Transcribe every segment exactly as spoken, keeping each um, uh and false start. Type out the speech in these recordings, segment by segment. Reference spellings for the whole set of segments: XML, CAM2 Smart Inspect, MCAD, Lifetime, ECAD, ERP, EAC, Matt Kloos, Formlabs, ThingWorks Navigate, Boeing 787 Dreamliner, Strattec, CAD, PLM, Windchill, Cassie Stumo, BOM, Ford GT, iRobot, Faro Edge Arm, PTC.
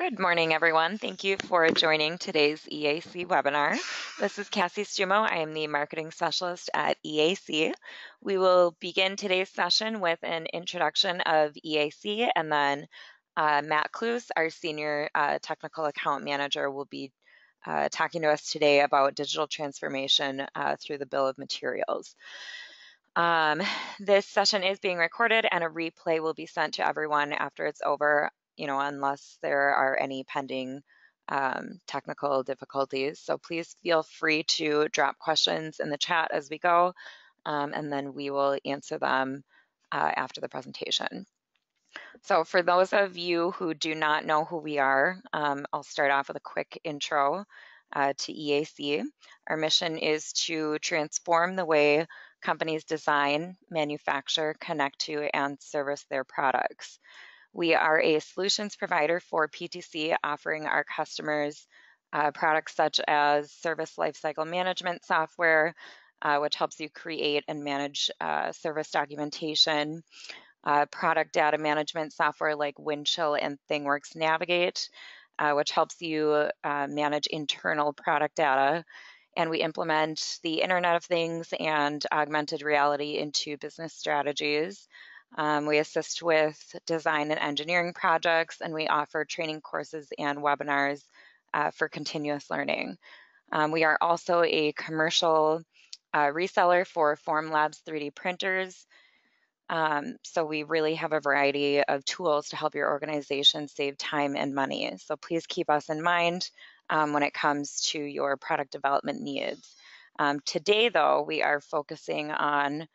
Good morning, everyone. Thank you for joining today's E A C webinar. This is Cassie Stumo. I am the marketing specialist at E A C. We will begin today's session with an introduction of E A C, and then uh, Matt Kloos, our senior uh, technical account manager, will be uh, talking to us today about digital transformation uh, through the bill of materials. Um, this session is being recorded, and a replay will be sent to everyone after it's over, you know, unless there are any pending um, technical difficulties. So please feel free to drop questions in the chat as we go, um, and then we will answer them uh, after the presentation. So for those of you who do not know who we are, um, I'll start off with a quick intro uh, to E A C. Our mission is to transform the way companies design, manufacture, connect to, and service their products. We are a solutions provider for P T C, offering our customers uh, products such as service lifecycle management software, uh, which helps you create and manage uh, service documentation, uh, product data management software like Windchill and ThingWorks Navigate, uh, which helps you uh, manage internal product data. And we implement the Internet of Things and augmented reality into business strategies. Um, we assist with design and engineering projects, and we offer training courses and webinars uh, for continuous learning. Um, we are also a commercial uh, reseller for Formlabs three D printers. Um, so we really have a variety of tools to help your organization save time and money. So please keep us in mind um, when it comes to your product development needs. Um, today, though, we are focusing on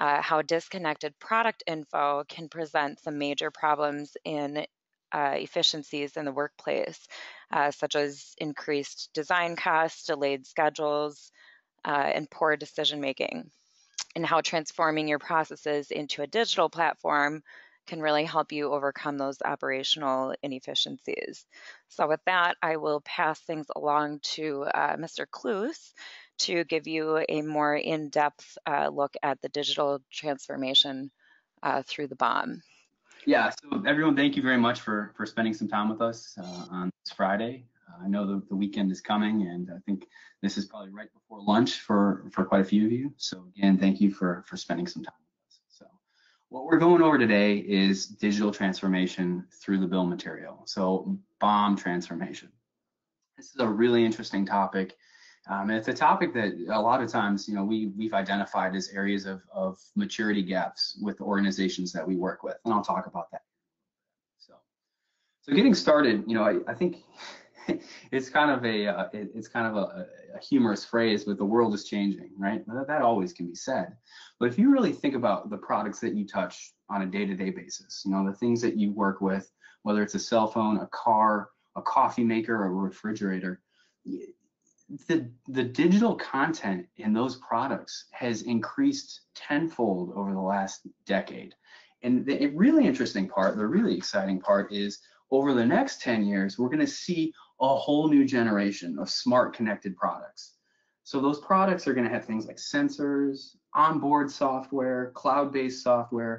Uh, how disconnected product info can present some major problems in uh, efficiencies in the workplace, uh, such as increased design costs, delayed schedules, uh, and poor decision-making, and how transforming your processes into a digital platform can really help you overcome those operational inefficiencies. So with that, I will pass things along to uh, Mister Kloos to give you a more in-depth uh, look at the digital transformation uh, through the B O M. Yeah, so everyone, thank you very much for, for spending some time with us uh, on this Friday. Uh, I know the, the weekend is coming, and I think this is probably right before lunch for, for quite a few of you. So again, thank you for, for spending some time with us. So what we're going over today is digital transformation through the bill of material, so B O M transformation. This is a really interesting topic. Um, and it's a topic that a lot of times, you know, we, we've identified as areas of, of maturity gaps with the organizations that we work with, and I'll talk about that. So, so getting started, you know, I, I think it's kind of a uh, it, it's kind of a, a humorous phrase, but the world is changing, right? That always can be said. But if you really think about the products that you touch on a day-to-day basis, you know, the things that you work with, whether it's a cell phone, a car, a coffee maker, a refrigerator, it, The, the digital content in those products has increased tenfold over the last decade. And the really interesting part, the really exciting part is over the next ten years, we're going to see a whole new generation of smart connected products. So those products are going to have things like sensors, onboard software, cloud-based software.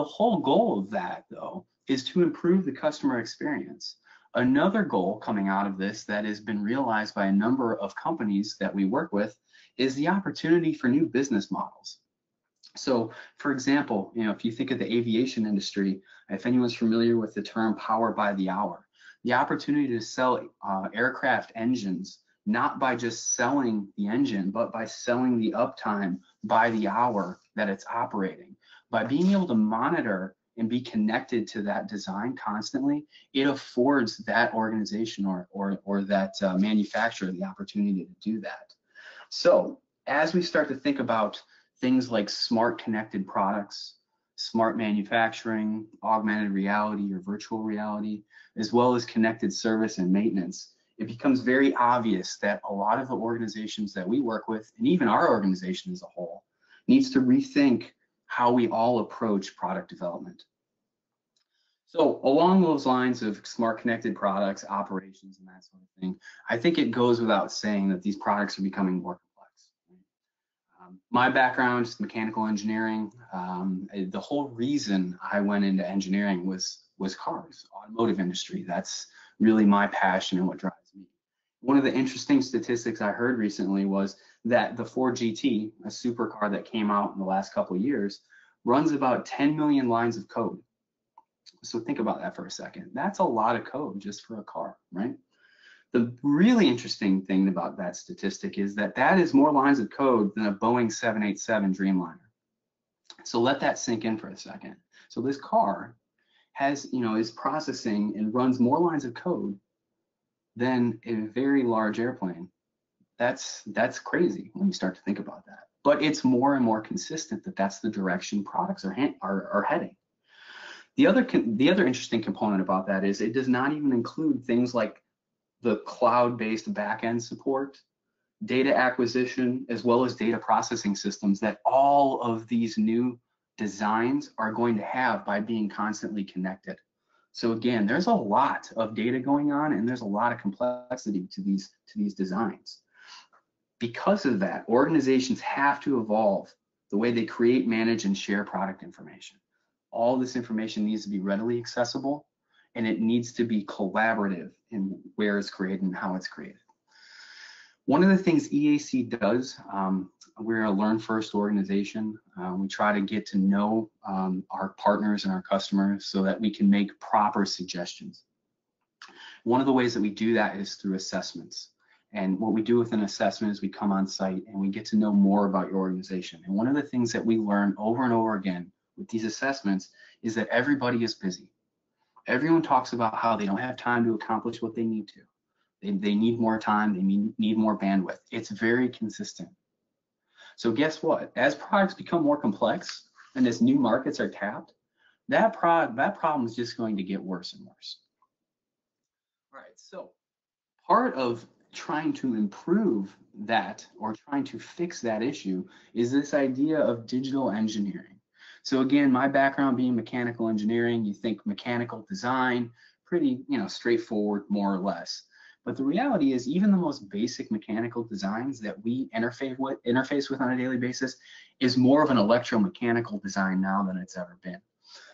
The whole goal of that, though, is to improve the customer experience. Another goal coming out of this that has been realized by a number of companies that we work with is the opportunity for new business models. So, for example, you know, if you think of the aviation industry, if anyone's familiar with the term power by the hour, the opportunity to sell uh, aircraft engines, not by just selling the engine, but by selling the uptime by the hour that it's operating, by being able to monitor and be connected to that design constantly, it affords that organization or, or, or that uh, manufacturer the opportunity to do that. So as we start to think about things like smart connected products, smart manufacturing, augmented reality or virtual reality, as well as connected service and maintenance, it becomes very obvious that a lot of the organizations that we work with, and even our organization as a whole, needs to rethink how we all approach product development. So along those lines of smart connected products, operations, and that sort of thing, I think it goes without saying that these products are becoming more complex. Um, my background is mechanical engineering. Um, the whole reason I went into engineering was, was cars, automotive industry. That's really my passion and what drives me. One of the interesting statistics I heard recently was that the Ford G T, a supercar that came out in the last couple of years, runs about ten million lines of code. So think about that for a second. That's a lot of code just for a car, right? The really interesting thing about that statistic is that that is more lines of code than a Boeing seven eighty-seven Dreamliner. So let that sink in for a second. So this car has, you know, is processing and runs more lines of code than a very large airplane. That's, that's crazy when you start to think about that. But it's more and more consistent that that's the direction products are, are, are heading. The other, the other interesting component about that is it does not even include things like the cloud-based backend support, data acquisition, as well as data processing systems that all of these new designs are going to have by being constantly connected. So again, there's a lot of data going on and there's a lot of complexity to these, to these designs. Because of that, organizations have to evolve the way they create, manage, and share product information. All this information needs to be readily accessible, and it needs to be collaborative in where it's created and how it's created. One of the things E A C does, um, we're a learn first organization. Uh, we try to get to know um, our partners and our customers so that we can make proper suggestions. One of the ways that we do that is through assessments. And what we do with an assessment is we come on site and we get to know more about your organization. And one of the things that we learn over and over again with these assessments is that everybody is busy. Everyone talks about how they don't have time to accomplish what they need to. They, they need more time, they need, need more bandwidth. It's very consistent. So guess what? As products become more complex and as new markets are tapped, that, pro that problem is just going to get worse and worse. All right, so part of trying to improve that or trying to fix that issue is this idea of digital engineering. So again, my background being mechanical engineering, you think mechanical design, pretty, you know, straightforward, more or less. But the reality is even the most basic mechanical designs that we interface with, interface with on a daily basis is more of an electromechanical design now than it's ever been.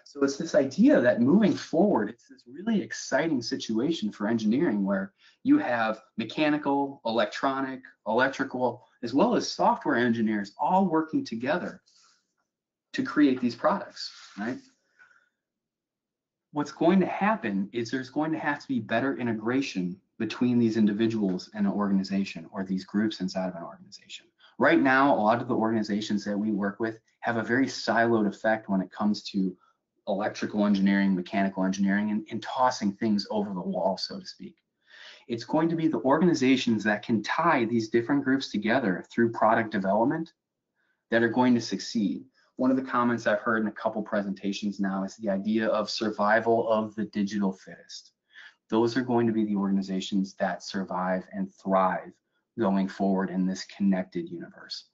So it's this idea that moving forward, it's this really exciting situation for engineering where you have mechanical, electronic, electrical, as well as software engineers all working together to create these products, right? What's going to happen is there's going to have to be better integration between these individuals and an organization or these groups inside of an organization. Right now, a lot of the organizations that we work with have a very siloed effect when it comes to electrical engineering, mechanical engineering, and, and tossing things over the wall, so to speak. It's going to be the organizations that can tie these different groups together through product development that are going to succeed. One of the comments I've heard in a couple presentations now is the idea of survival of the digital fittest. Those are going to be the organizations that survive and thrive going forward in this connected universe.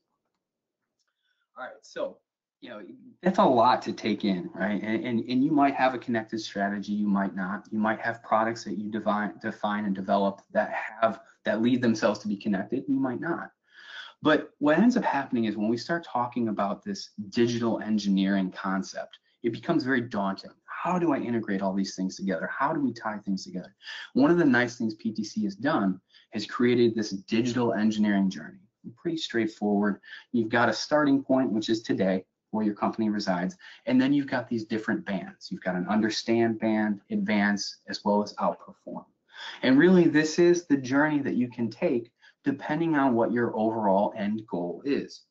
All right, so you know that's a lot to take in, right? And, and, and you might have a connected strategy, you might not. You might have products that you define, define and develop that have that lead themselves to be connected, you might not. But what ends up happening is when we start talking about this digital engineering concept, it becomes very daunting. How do I integrate all these things together? How do we tie things together? One of the nice things P T C has done has created this digital engineering journey. Pretty straightforward. You've got a starting point, which is today, where your company resides, and then you've got these different bands. You've got an understand band, advance, as well as outperform. And really, this is the journey that you can take depending on what your overall end goal is.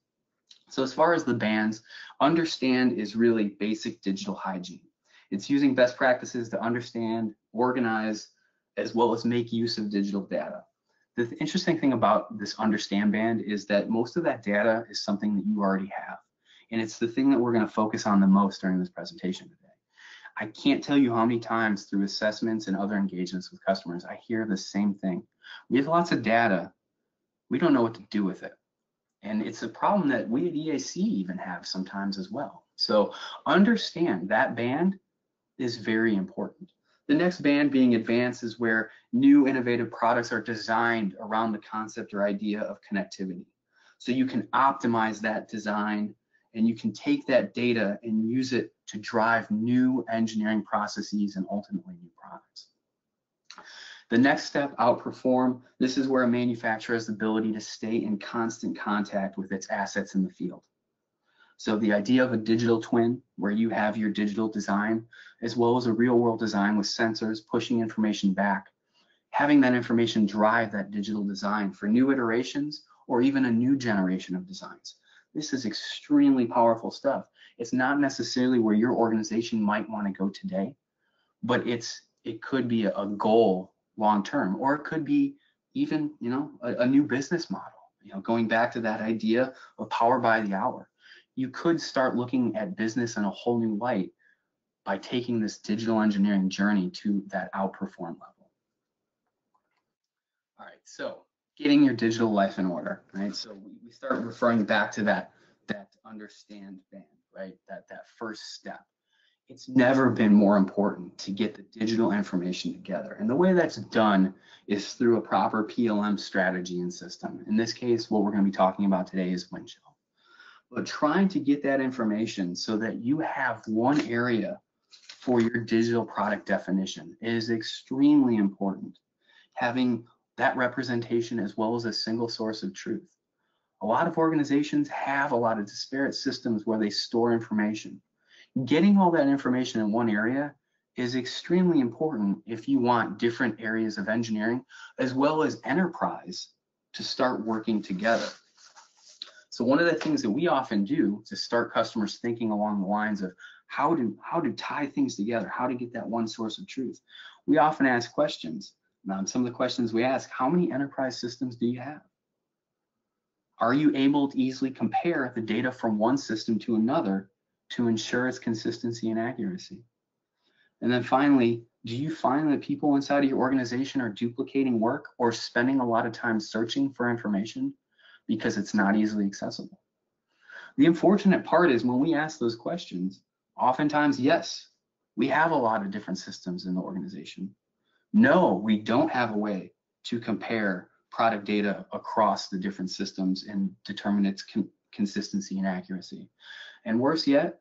So as far as the bands, understand is really basic digital hygiene. It's using best practices to understand, organize, as well as make use of digital data. The th- interesting thing about this understand band is that most of that data is something that you already have. And it's the thing that we're going to focus on the most during this presentation today. I can't tell you how many times through assessments and other engagements with customers, I hear the same thing. We have lots of data. We don't know what to do with it. And it's a problem that we at E A C even have sometimes as well. So understand that band is very important. The next band being advanced is where new innovative products are designed around the concept or idea of connectivity. So you can optimize that design and you can take that data and use it to drive new engineering processes and ultimately new products. The next step, outperform. This is where a manufacturer's ability to stay in constant contact with its assets in the field. So the idea of a digital twin, where you have your digital design, as well as a real world design with sensors pushing information back, having that information drive that digital design for new iterations or even a new generation of designs. This is extremely powerful stuff. It's not necessarily where your organization might want to go today, but it's it could be a goal long term, or it could be even, you know, a, a new business model. You know, going back to that idea of power by the hour, you could start looking at business in a whole new light by taking this digital engineering journey to that outperform level. All right, so getting your digital life in order, right? So we start referring back to that that understand band, right? That that first step. It's never been more important to get the digital information together. And the way that's done is through a proper P L M strategy and system. In this case, what we're going to be talking about today is Windchill. But trying to get that information so that you have one area for your digital product definition is extremely important. Having that representation as well as a single source of truth. A lot of organizations have a lot of disparate systems where they store information. Getting all that information in one area is extremely important if you want different areas of engineering as well as enterprise to start working together. So one of the things that we often do to start customers thinking along the lines of how to, how to tie things together, how to get that one source of truth, we often ask questions. Um, some of the questions we ask, how many enterprise systems do you have? Are you able to easily compare the data from one system to another to ensure its consistency and accuracy? And then finally, do you find that people inside of your organization are duplicating work or spending a lot of time searching for information because it's not easily accessible? The unfortunate part is when we ask those questions, oftentimes, yes, we have a lot of different systems in the organization. No, we don't have a way to compare product data across the different systems and determine its con consistency and accuracy. And worse yet,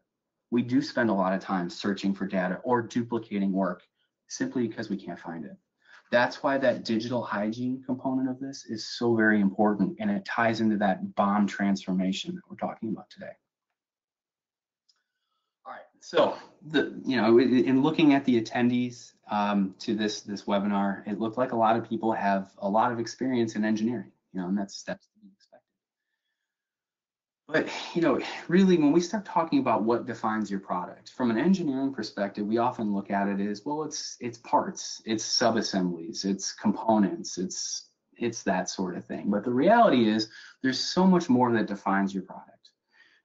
we do spend a lot of time searching for data or duplicating work simply because we can't find it. That's why that digital hygiene component of this is so very important, and it ties into that B O M transformation that we're talking about today. All right, so the, you know, in looking at the attendees um, to this this webinar, it looked like a lot of people have a lot of experience in engineering, you know, and that's that's to be expected. But you know, really, when we start talking about what defines your product from an engineering perspective, we often look at it as, well, it's it's parts, it's sub-assemblies, it's components, it's it's that sort of thing. But the reality is, there's so much more that defines your product.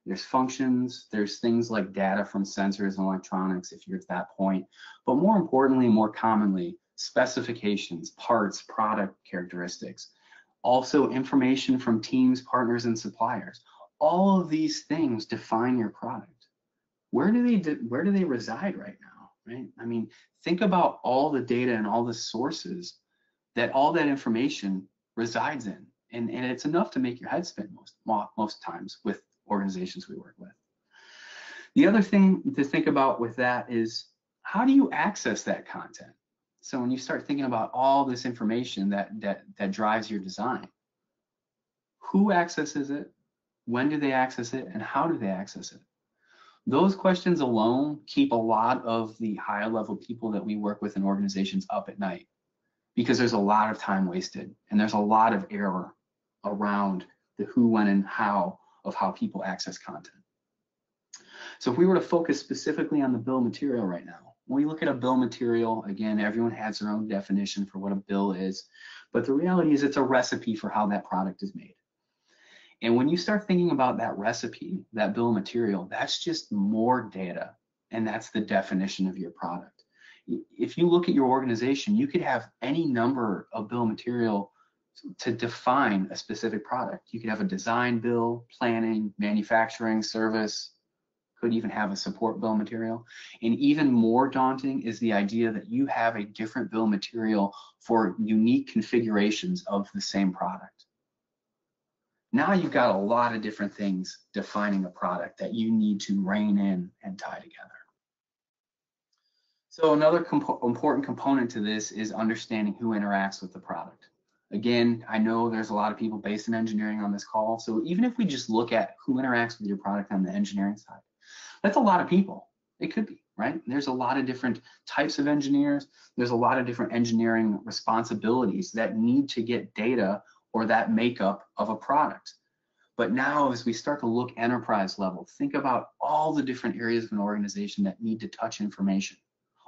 There's functions, there's things like data from sensors and electronics, if you're at that point, but more importantly, more commonly, specifications, parts, product characteristics, also information from teams, partners, and suppliers. All of these things define your product. Where do they, where do they reside right now, right? I mean, think about all the data and all the sources that all that information resides in, and, and it's enough to make your head spin most, most times with organizations we work with. The other thing to think about with that is, how do you access that content? So when you start thinking about all this information that that that drives your design, who accesses it, when do they access it, and how do they access it? Those questions alone keep a lot of the higher level people that we work with in organizations up at night, because there's a lot of time wasted and there's a lot of error around the who, when, and how of how people access content. So if we were to focus specifically on the bill of material right now, when we look at a bill of material, again, everyone has their own definition for what a bill is, but the reality is it's a recipe for how that product is made. And when you start thinking about that recipe, that bill of material, that's just more data, and that's the definition of your product. If you look at your organization, you could have any number of bill of material to define a specific product. You could have a design bill, planning, manufacturing, service, could even have a support bill material. And even more daunting is the idea that you have a different bill material for unique configurations of the same product. Now you've got a lot of different things defining a product that you need to rein in and tie together. So another comp- important component to this is understanding who interacts with the product. Again, I know there's a lot of people based in engineering on this call. So even if we just look at who interacts with your product on the engineering side, that's a lot of people. It could be, right? There's a lot of different types of engineers. There's a lot of different engineering responsibilities that need to get data or that makeup of a product. But now as we start to look enterprise level, think about all the different areas of an organization that need to touch information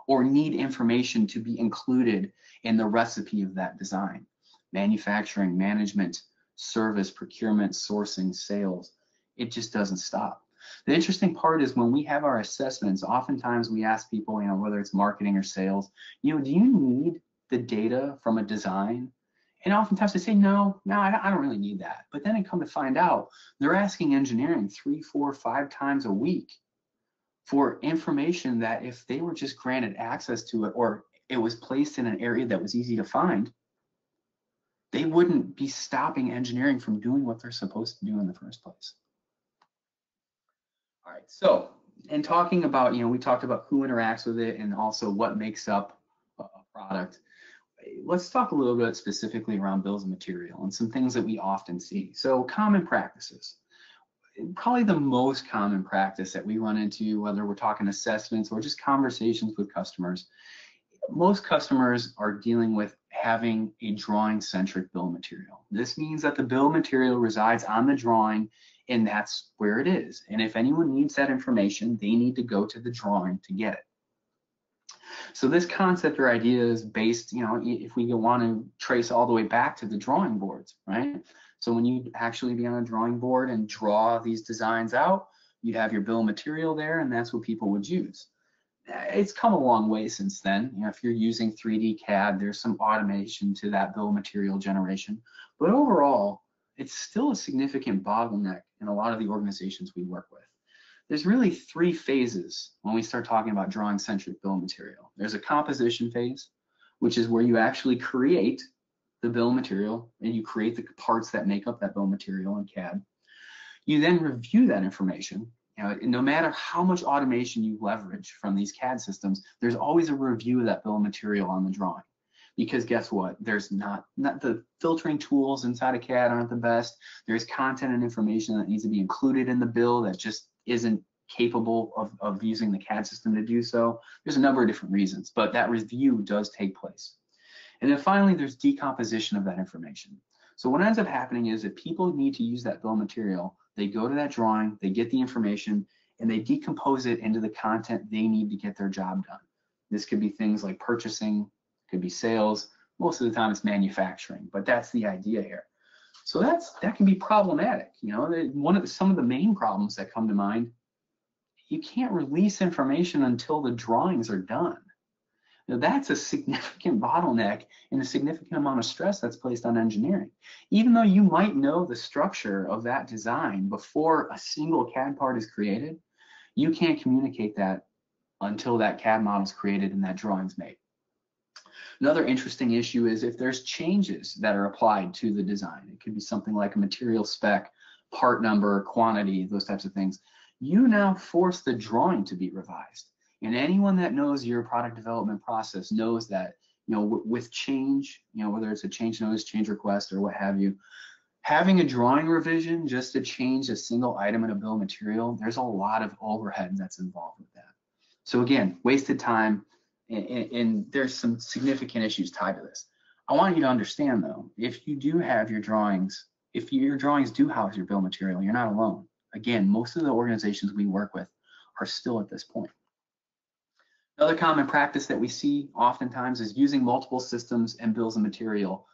or need information to be included in the recipe of that design. Manufacturing, management, service, procurement, sourcing, sales. It just doesn't stop. The interesting part is when we have our assessments, oftentimes we ask people, you know, whether it's marketing or sales, you know, do you need the data from a design? And oftentimes they say, no, no, I don't really need that. But then I come to find out they're asking engineering three, four, five times a week for information that if they were just granted access to it or it was placed in an area that was easy to find, they wouldn't be stopping engineering from doing what they're supposed to do in the first place. All right, so in talking about, you know, we talked about who interacts with it and also what makes up a product. Let's talk a little bit specifically around bills of material and some things that we often see. So common practices, probably the most common practice that we run into, whether we're talking assessments or just conversations with customers, most customers are dealing with having a drawing-centric bill of material. This means that the bill of material resides on the drawing and that's where it is. And if anyone needs that information, they need to go to the drawing to get it. So this concept or idea is based, you know, if we want to trace all the way back to the drawing boards, right? So when you actually be on a drawing board and draw these designs out, you'd have your bill of material there and that's what people would use. It's come a long way since then. You know, if you're using three D C A D, there's some automation to that bill of material generation. But overall, it's still a significant bottleneck in a lot of the organizations we work with. There's really three phases when we start talking about drawing-centric bill of material. There's a composition phase, which is where you actually create the bill of material and you create the parts that make up that bill of material in C A D. You then review that information. You know, no matter how much automation you leverage from these C A D systems, there's always a review of that bill of material on the drawing. Because guess what? There's not, not the filtering tools inside of C A D aren't the best. There's content and information that needs to be included in the bill that just isn't capable of, of using the C A D system to do so. There's a number of different reasons, but that review does take place. And then finally, there's decomposition of that information. So what ends up happening is if people need to use that bill of material, they go to that drawing, they get the information, and they decompose it into the content they need to get their job done. This could be things like purchasing, could be sales. Most of the time it's manufacturing, but that's the idea here. So that's, that can be problematic. You know, one of the, some of the main problems that come to mind, you can't release information until the drawings are done. Now, that's a significant bottleneck and a significant amount of stress that's placed on engineering. Even though you might know the structure of that design before a single C A D part is created, you can't communicate that until that C A D model is created and that drawing's made. Another interesting issue is if there's changes that are applied to the design. It could be something like a material spec, part number, quantity, those types of things. You now force the drawing to be revised. And anyone that knows your product development process knows that, you know, w with change, you know, whether it's a change notice, change request, or what have you, having a drawing revision just to change a single item in a bill of material, there's a lot of overhead that's involved with that. So again, wasted time, and, and, and there's some significant issues tied to this. I want you to understand though, if you do have your drawings, if your drawings do house your bill of material, you're not alone. Again, most of the organizations we work with are still at this point. Another common practice that we see oftentimes is using multiple systems and bills of material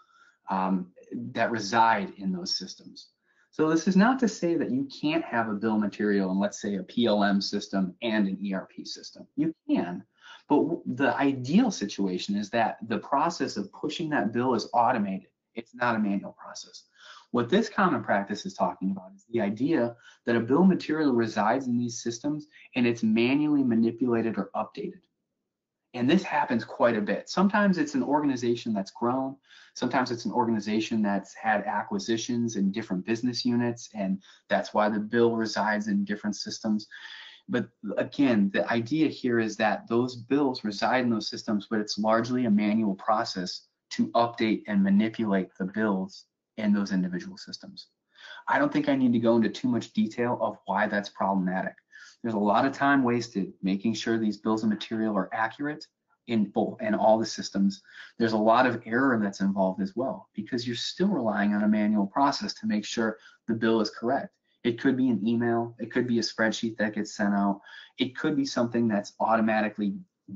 um, that reside in those systems. So this is not to say that you can't have a bill of material in, let's say, a P L M system and an E R P system. You can, but the ideal situation is that the process of pushing that bill is automated. It's not a manual process. What this common practice is talking about is the idea that a bill of material resides in these systems and it's manually manipulated or updated. And this happens quite a bit. Sometimes it's an organization that's grown. Sometimes it's an organization that's had acquisitions in different business units, and that's why the bill resides in different systems. But again, the idea here is that those bills reside in those systems, but it's largely a manual process to update and manipulate the bills in those individual systems. I don't think I need to go into too much detail of why that's problematic. There's a lot of time wasted making sure these bills of material are accurate in both and all the systems. There's a lot of error that's involved as well, because you're still relying on a manual process to make sure the bill is correct. It could be an email, it could be a spreadsheet that gets sent out, it could be something that's automatically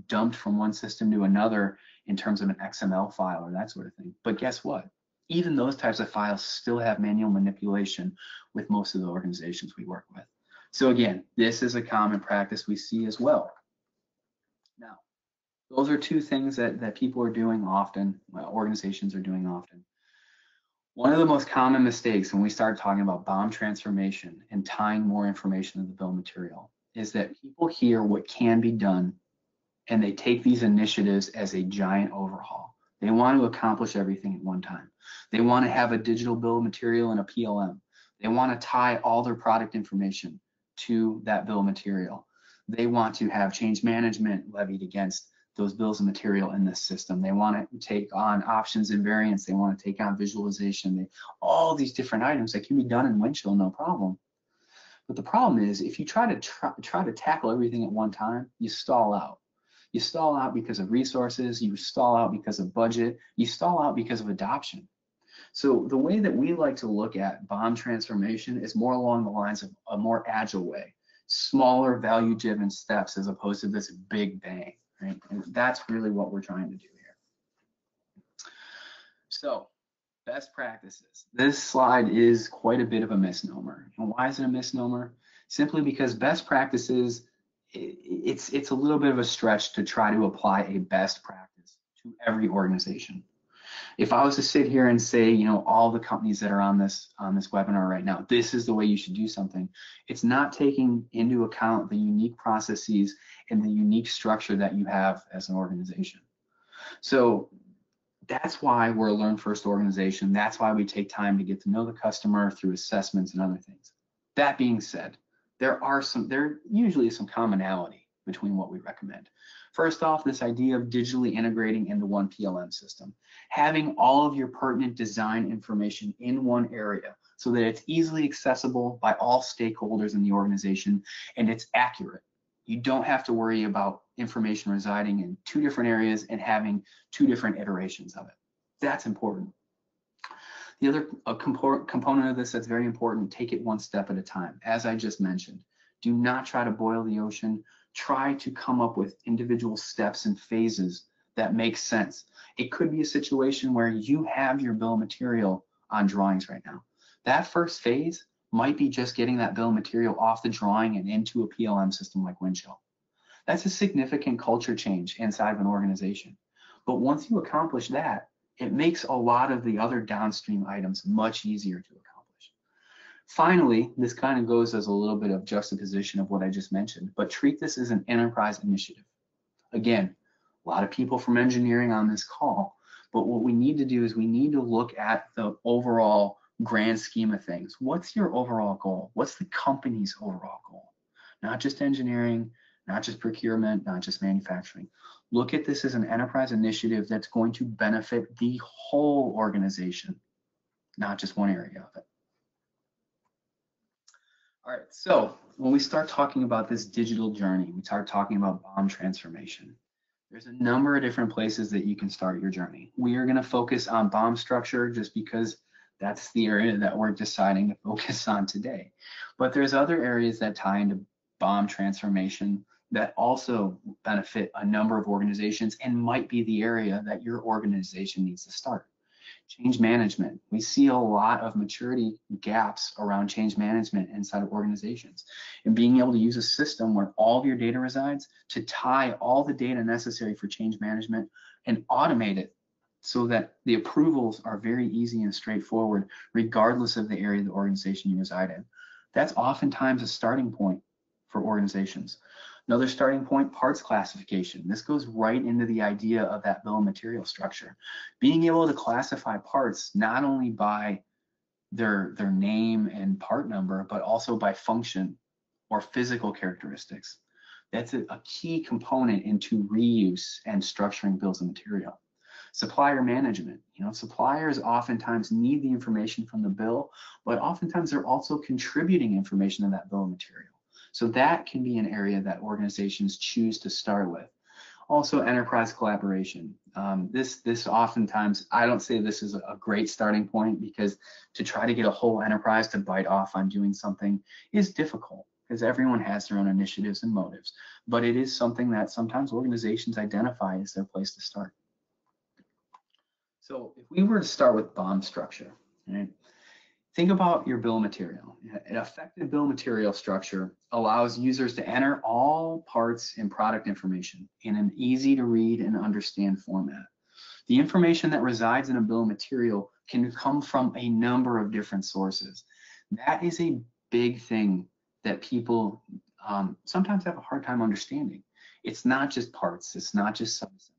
dumped from one system to another in terms of an X M L file or that sort of thing. But guess what? Even those types of files still have manual manipulation with most of the organizations we work with. So again, this is a common practice we see as well. Now, those are two things that, that people are doing often, well, organizations are doing often. One of the most common mistakes when we start talking about B O M transformation and tying more information to the bill material is that people hear what can be done and they take these initiatives as a giant overhaul. They want to accomplish everything at one time. They want to have a digital bill material and a P L M. They want to tie all their product information to that bill material. They want to have change management levied against those bills of material in this system. They want to take on options and variants. They want to take on visualization. They, all these different items that can be done in Windchill, no problem. But the problem is, if you try to try, try to tackle everything at one time, you stall out. You stall out because of resources. You stall out because of budget. You stall out because of adoption. So the way that we like to look at B O M transformation is more along the lines of a more agile way, smaller value-driven steps as opposed to this big bang. Right? And that's really what we're trying to do here. So, best practices. This slide is quite a bit of a misnomer. And why is it a misnomer? Simply because best practices, it's, it's a little bit of a stretch to try to apply a best practice to every organization. If I was to sit here and say, you know, all the companies that are on this, on this webinar right now, this is the way you should do something, it's not taking into account the unique processes and the unique structure that you have as an organization. So that's why we're a learn-first organization. That's why we take time to get to know the customer through assessments and other things. That being said, there are some, there usually is some commonality between what we recommend. First off, this idea of digitally integrating into one P L M system, having all of your pertinent design information in one area so that it's easily accessible by all stakeholders in the organization and it's accurate. You don't have to worry about information residing in two different areas and having two different iterations of it. That's important. The other a compo- component of this that's very important, take it one step at a time. As I just mentioned, do not try to boil the ocean. Try to come up with individual steps and phases that make sense. It could be a situation where you have your bill of material on drawings right now. That first phase might be just getting that bill of material off the drawing and into a P L M system like Windchill. That's a significant culture change inside of an organization. But once you accomplish that, it makes a lot of the other downstream items much easier to accomplish. Finally, this kind of goes as a little bit of juxtaposition of what I just mentioned, but treat this as an enterprise initiative. Again, a lot of people from engineering on this call, but what we need to do is we need to look at the overall grand scheme of things. What's your overall goal? What's the company's overall goal? Not just engineering, not just procurement, not just manufacturing. Look at this as an enterprise initiative that's going to benefit the whole organization, not just one area of it. All right, so when we start talking about this digital journey, we start talking about B O M transformation. There's a number of different places that you can start your journey. We are going to focus on B O M structure just because that's the area that we're deciding to focus on today. But there's other areas that tie into B O M transformation that also benefit a number of organizations and might be the area that your organization needs to start. Change management. We see a lot of maturity gaps around change management inside of organizations. And being able to use a system where all of your data resides to tie all the data necessary for change management and automate it so that the approvals are very easy and straightforward, regardless of the area of the organization you reside in. That's oftentimes a starting point for organizations. Another starting point, parts classification. This goes right into the idea of that bill of material structure. Being able to classify parts not only by their, their name and part number, but also by function or physical characteristics. That's a key component into reuse and structuring bills of material. Supplier management, you know, suppliers oftentimes need the information from the bill, but oftentimes they're also contributing information to that bill of material. So that can be an area that organizations choose to start with. Also, enterprise collaboration. Um, this, this oftentimes, I don't say this is a great starting point, because to try to get a whole enterprise to bite off on doing something is difficult, because everyone has their own initiatives and motives. But it is something that sometimes organizations identify as their place to start. So if we were to start with B O M structure, right? Think about your bill of material. An effective bill of material structure allows users to enter all parts and product information in an easy to read and understand format. The information that resides in a bill of material can come from a number of different sources. That is a big thing that people um, sometimes have a hard time understanding. It's not just parts, it's not just subsets.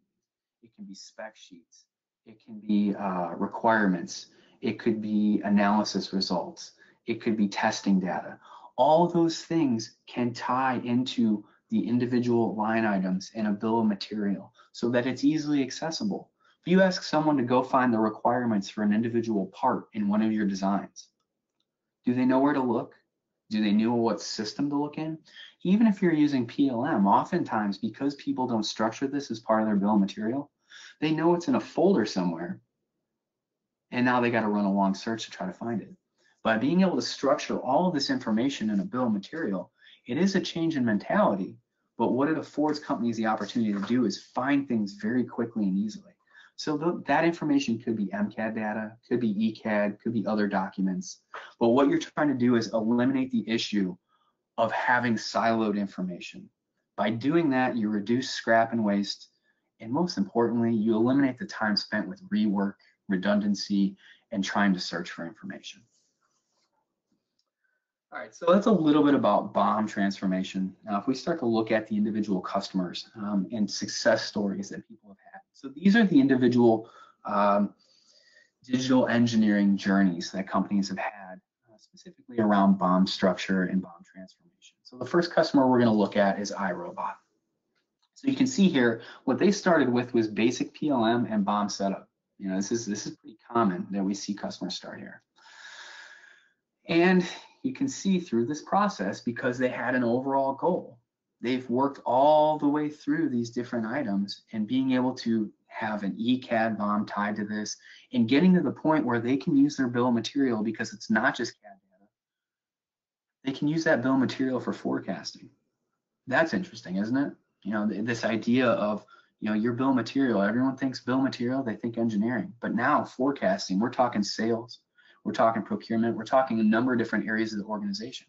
It can be spec sheets, it can be uh, requirements, it could be analysis results, it could be testing data. All those things can tie into the individual line items in a bill of material so that it's easily accessible. If you ask someone to go find the requirements for an individual part in one of your designs, do they know where to look? Do they know what system to look in? Even if you're using P L M, oftentimes because people don't structure this as part of their bill of material, they know it's in a folder somewhere, and now they got to run a long search to try to find it. By being able to structure all of this information in a bill of material, it is a change in mentality, but what it affords companies the opportunity to do is find things very quickly and easily. So th that information could be M CAD data, could be E CAD, could be other documents, but what you're trying to do is eliminate the issue of having siloed information. By doing that, you reduce scrap and waste, and most importantly, you eliminate the time spent with rework, redundancy, and trying to search for information. All right, so that's a little bit about B O M transformation. Now, if we start to look at the individual customers um, and success stories that people have had. So these are the individual um, digital engineering journeys that companies have had, uh, specifically around B O M structure and B O M transformation. So the first customer we're gonna look at is iRobot. So you can see here, what they started with was basic P L M and B O M setup. You know, this is, this is pretty common that we see customers start here. And you can see through this process, because they had an overall goal, they've worked all the way through these different items, and being able to have an E CAD B O M tied to this and getting to the point where they can use their bill of material, because it's not just C A D data. They can use that bill of material for forecasting. That's interesting, isn't it? You know, this idea of, you know, your bill of material, everyone thinks bill of material, they think engineering, but now forecasting, we're talking sales, we're talking procurement, we're talking a number of different areas of the organization.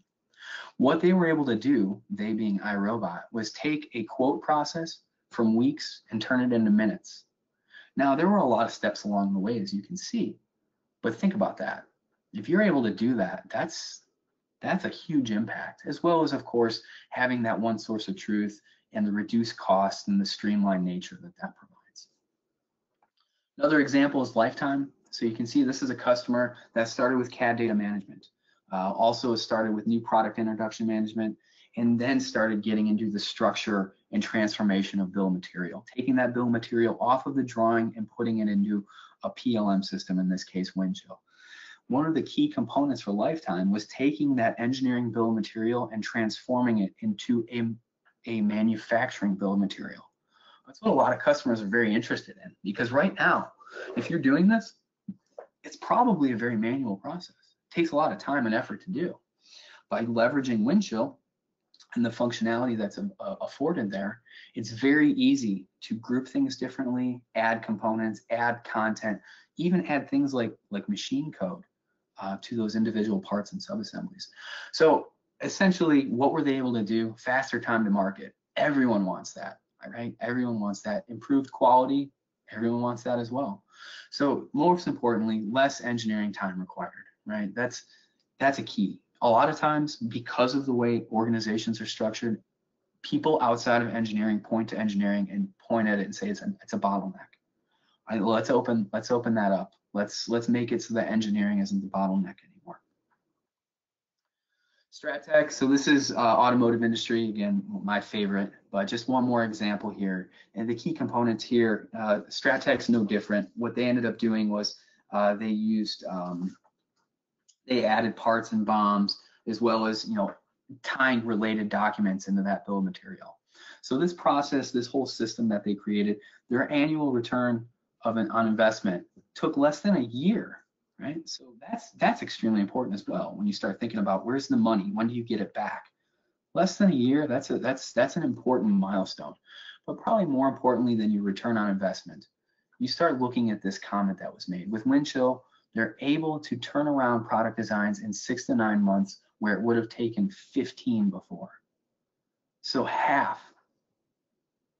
What they were able to do, they being iRobot, was take a quote process from weeks and turn it into minutes. Now, there were a lot of steps along the way, as you can see, but think about that. If you're able to do that, that's, that's a huge impact, as well as, of course, having that one source of truth and the reduced cost and the streamlined nature that that provides. Another example is Lifetime. So you can see this is a customer that started with C A D data management, uh, also started with new product introduction management, and then started getting into the structure and transformation of bill material, taking that bill material off of the drawing and putting it into a P L M system, in this case, Windchill. One of the key components for Lifetime was taking that engineering bill material and transforming it into a a manufacturing bill of material. That's what a lot of customers are very interested in, because right now, if you're doing this, it's probably a very manual process. It takes a lot of time and effort to do. By leveraging Windchill and the functionality that's afforded there, it's very easy to group things differently, add components, add content, even add things like, like machine code uh, to those individual parts and sub-assemblies. So essentially, what were they able to do? Faster time to market. Everyone wants that, right? Everyone wants that. Improved quality, everyone wants that as well. So most importantly, less engineering time required, right? That's, that's a key. A lot of times, because of the way organizations are structured, people outside of engineering point to engineering and point at it and say it's a, it's a bottleneck. All right, let's open, let's open that up. Let's, let's make it so that engineering isn't the bottleneck anymore. Strattec, so this is uh, automotive industry, again, my favorite, but just one more example here. And the key components here, uh, Strattec's no different. What they ended up doing was uh, they used, um, they added parts and B O Ms, as well as, you know, tying related documents into that bill of material. So this process, this whole system that they created, their annual return of an on investment took less than a year. Right, so that's that's extremely important as well. When you start thinking about where's the money, when do you get it back? Less than a year. That's a that's that's an important milestone. But probably more importantly than your return on investment, you start looking at this comment that was made. With Windchill, they're able to turn around product designs in six to nine months where it would have taken fifteen before. So half.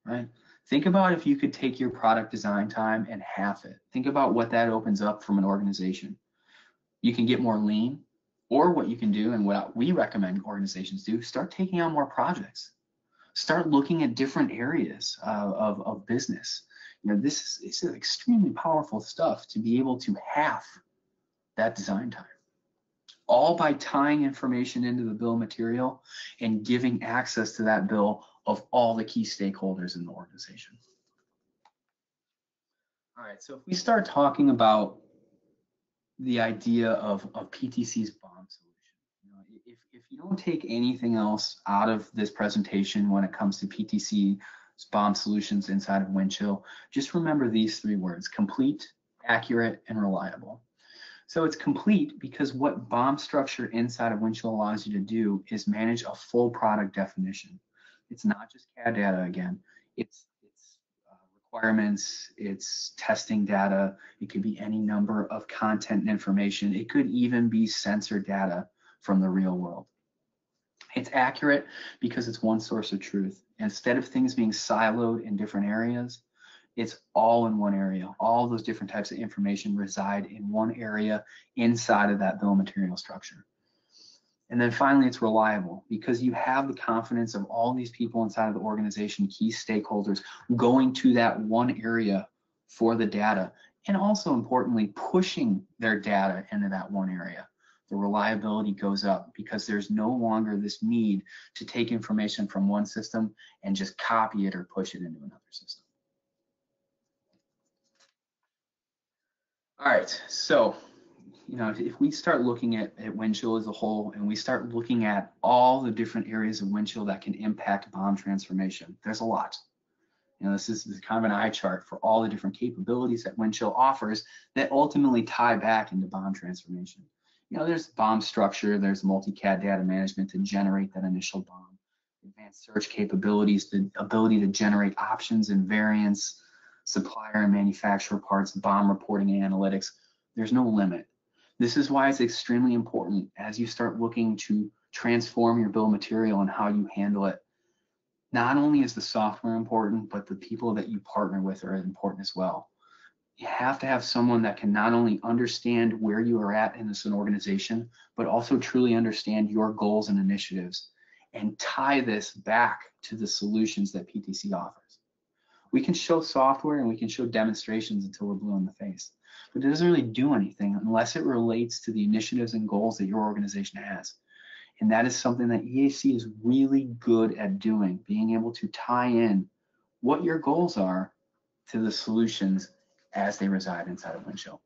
Right. Think about if you could take your product design time and half it. Think about what that opens up from an organization. You can get more lean, or what you can do and what we recommend organizations do, start taking on more projects. Start looking at different areas uh, of, of business. You know, this is, this is extremely powerful stuff to be able to half that design time, all by tying information into the bill of material and giving access to that bill of all the key stakeholders in the organization. All right, so if we start talking about the idea of, of P T C's B O M solution, you know, if, if you don't take anything else out of this presentation when it comes to P T C's B O M solutions inside of Windchill, just remember these three words: complete, accurate, and reliable. So it's complete because what B O M structure inside of Windchill allows you to do is manage a full product definition. It's not just C A D data again, it's, it's uh, requirements, it's testing data, it could be any number of content and information, it could even be sensor data from the real world. It's accurate because it's one source of truth. Instead of things being siloed in different areas, it's all in one area. All those different types of information reside in one area inside of that bill of material structure. And then finally, it's reliable because you have the confidence of all these people inside of the organization, key stakeholders, going to that one area for the data, and also importantly, pushing their data into that one area. The reliability goes up because there's no longer this need to take information from one system and just copy it or push it into another system. All right, so you know, if we start looking at, at Windchill as a whole, and we start looking at all the different areas of Windchill that can impact B O M transformation, there's a lot. You know, this is, this is kind of an eye chart for all the different capabilities that Windchill offers that ultimately tie back into B O M transformation. You know, there's B O M structure, there's multi C A D data management to generate that initial B O M, advanced search capabilities, the ability to generate options and variants, supplier and manufacturer parts, B O M reporting and analytics. There's no limit. This is why it's extremely important as you start looking to transform your bill of material and how you handle it. Not only is the software important, but the people that you partner with are important as well. You have to have someone that can not only understand where you are at in this organization, but also truly understand your goals and initiatives and tie this back to the solutions that P T C offers. We can show software and we can show demonstrations until we're blue in the face, but it doesn't really do anything unless it relates to the initiatives and goals that your organization has. And that is something that E A C is really good at doing, being able to tie in what your goals are to the solutions as they reside inside of Windchill.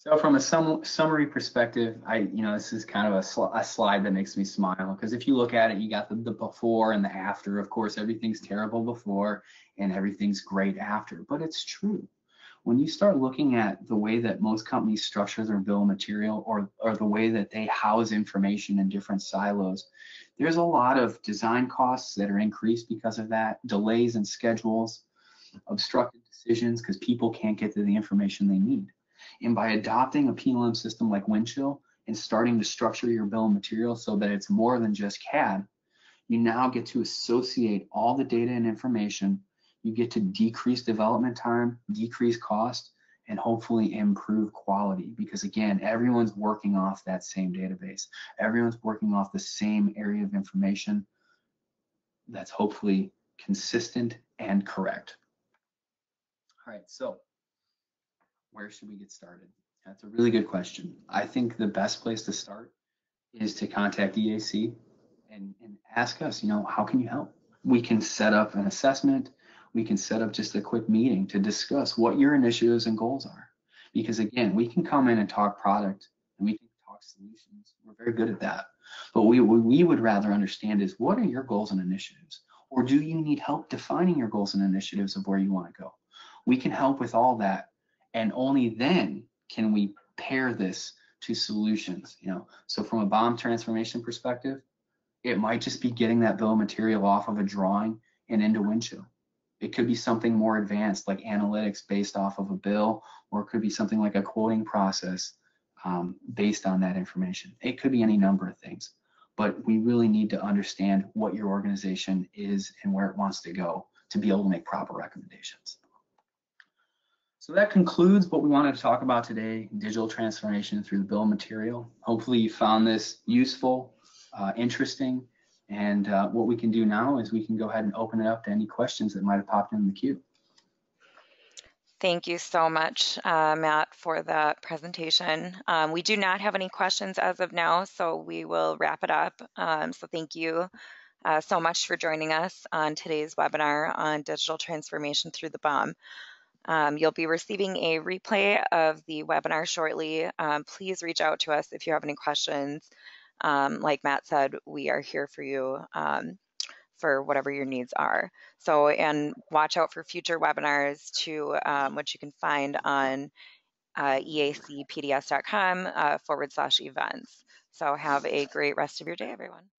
So from a sum summary perspective, I, you know, this is kind of a, sl a slide that makes me smile, because if you look at it, you got the, the before and the after. Of course, everything's terrible before and everything's great after, but it's true. When you start looking at the way that most companies structure their bill of material, or, or the way that they house information in different silos, there's a lot of design costs that are increased because of that, delays in schedules, obstructed decisions because people can't get to the information they need. And by adopting a P L M system like Windchill and starting to structure your bill of material so that it's more than just C A D, you now get to associate all the data and information. You get to decrease development time, decrease cost, and hopefully improve quality, because again, everyone's working off that same database. Everyone's working off the same area of information that's hopefully consistent and correct. All right, so where should we get started? That's a really good question. I think the best place to start is to contact E A C and, and ask us, you know, how can you help? We can set up an assessment. We can set up just a quick meeting to discuss what your initiatives and goals are. Because again, we can come in and talk product and we can talk solutions. We're very good at that. But we, what we would rather understand is, what are your goals and initiatives? Or do you need help defining your goals and initiatives of where you want to go? We can help with all that. And only then can we pair this to solutions, you know? So from a B O M transformation perspective, it might just be getting that bill of material off of a drawing and into Windchill. It could be something more advanced, like analytics based off of a bill, or it could be something like a quoting process um, based on that information. It could be any number of things, but we really need to understand what your organization is and where it wants to go to be able to make proper recommendations. So that concludes what we wanted to talk about today, digital transformation through the bill of material. Hopefully you found this useful, uh, interesting, and uh, what we can do now is we can go ahead and open it up to any questions that might have popped in the queue. Thank you so much, uh, Matt, for the presentation. Um, we do not have any questions as of now, so we will wrap it up. Um, so thank you uh, so much for joining us on today's webinar on digital transformation through the B O M. Um, you'll be receiving a replay of the webinar shortly. Um, please reach out to us if you have any questions. Um, like Matt said, we are here for you um, for whatever your needs are. So, and watch out for future webinars to um, which you can find on uh, E A C P D S dot com uh, forward slash events. So have a great rest of your day, everyone.